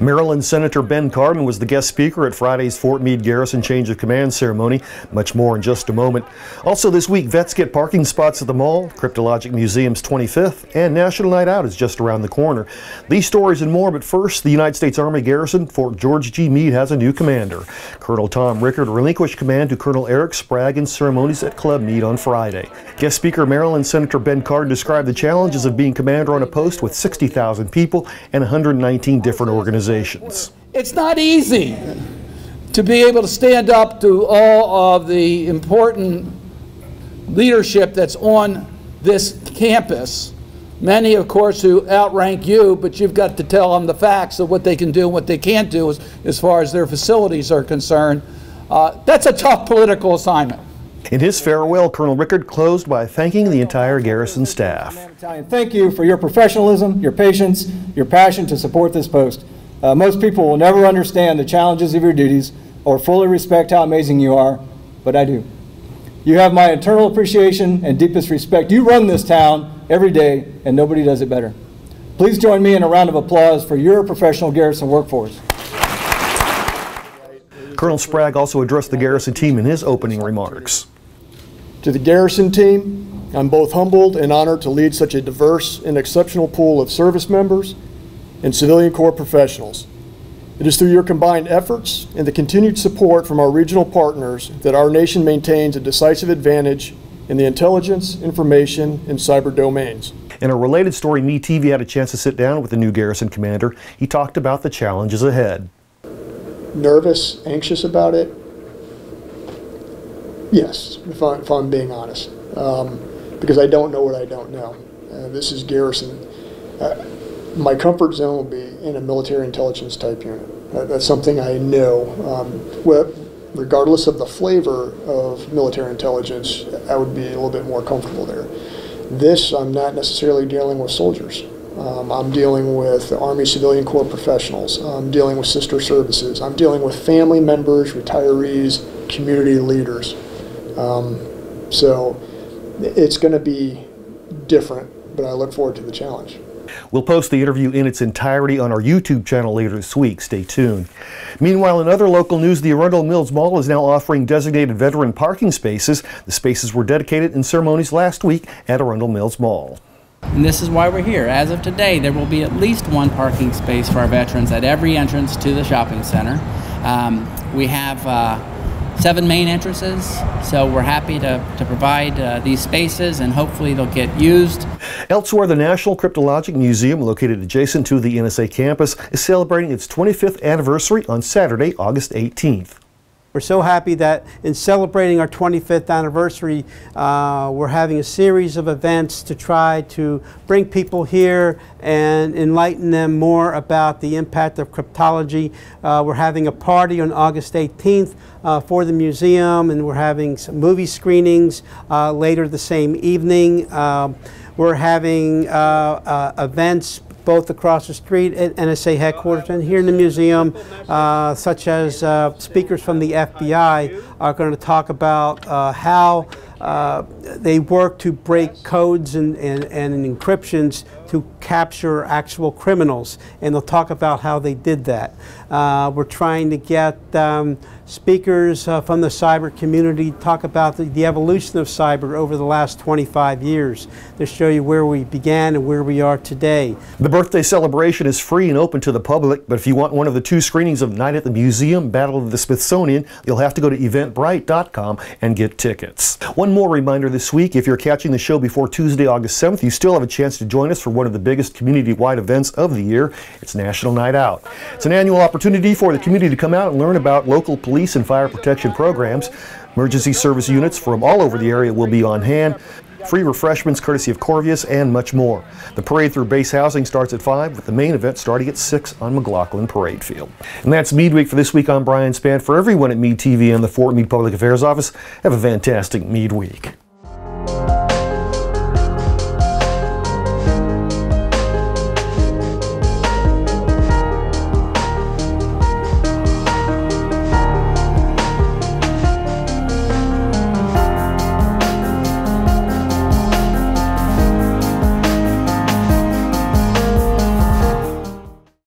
Maryland Senator Ben Cardin was the guest speaker at Friday's Fort Meade Garrison Change of Command ceremony. Much more in just a moment. Also this week, vets get parking spots at the mall, Cryptologic Museum's 25th, and National Night Out is just around the corner. These stories and more, but first, the United States Army Garrison, Fort George G. Meade has a new commander. Colonel Tom Rickard relinquished command to Colonel Eric Spragg in ceremonies at Club Meade on Friday. Guest speaker Maryland Senator Ben Cardin described the challenges of being commander on a post with 60,000 people and 119 different organizations. It's not easy to be able to stand up to all of the important leadership that's on this campus. Many, of course, who outrank you, but you've got to tell them the facts of what they can do and what they can't do as far as their facilities are concerned. That's a tough political assignment. In his farewell, Colonel Rickard closed by thanking the entire garrison staff. Thank you for your professionalism, your patience, your passion to support this post. Most people will never understand the challenges of your duties or fully respect how amazing you are, but I do. You have my eternal appreciation and deepest respect. You run this town every day, and nobody does it better. Please join me in a round of applause for your professional garrison workforce. Colonel Spragg also addressed the garrison team in his opening remarks. To the garrison team, I'm both humbled and honored to lead such a diverse and exceptional pool of service members and civilian corps professionals. It is through your combined efforts and the continued support from our regional partners that our nation maintains a decisive advantage in the intelligence, information, and cyber domains. In a related story, MeTV had a chance to sit down with the new garrison commander. He talked about the challenges ahead. Nervous, anxious about it? Yes, if I'm being honest, because I don't know what I don't know. This is garrison. My comfort zone will be in a military intelligence type unit. That's something I know. Regardless of the flavor of military intelligence, I would be a little bit more comfortable there. This, I'm not necessarily dealing with soldiers. I'm dealing with the Army Civilian Corps professionals. I'm dealing with sister services. I'm dealing with family members, retirees, community leaders. So it's going to be different, but I look forward to the challenge. We'll post the interview in its entirety on our YouTube channel later this week. Stay tuned. Meanwhile, in other local news, the Arundel Mills Mall is now offering designated veteran parking spaces. The spaces were dedicated in ceremonies last week at Arundel Mills Mall. And this is why we're here. As of today, there will be at least one parking space for our veterans at every entrance to the shopping center. We have 7 main entrances, so we're happy to provide these spaces, and hopefully they'll get used. Elsewhere, the National Cryptologic Museum, located adjacent to the NSA campus, is celebrating its 25th anniversary on Saturday, August 18th. We're so happy that in celebrating our 25th anniversary, we're having a series of events to try to bring people here and enlighten them more about the impact of cryptology. We're having a party on August 18th for the museum, and we're having some movie screenings later the same evening. We're having events both across the street at NSA headquarters and here in the museum, such as speakers from the FBI are going to talk about how they work to break codes and encryptions to capture actual criminals, and they'll talk about how they did that. We're trying to get speakers from the cyber community to talk about the evolution of cyber over the last 25 years to show you where we began and where we are today. The birthday celebration is free and open to the public, but if you want one of the 2 screenings of Night at the Museum, Battle of the Smithsonian, you'll have to go to eventbrite.com and get tickets. One more reminder this week, if you're catching the show before Tuesday, August 7th, you still have a chance to join us for one of the biggest community-wide events of the year. It's National Night Out. It's an annual opportunity for the community to come out and learn about local police and fire protection programs. Emergency service units from all over the area will be on hand. Free refreshments courtesy of Corvius and much more. The parade through base housing starts at 5 with the main event starting at 6 on McLaughlin Parade Field. And that's Meade Week for this week. I'm Brian Spann. For everyone at Meade TV and the Fort Meade Public Affairs Office, have a fantastic Meade Week.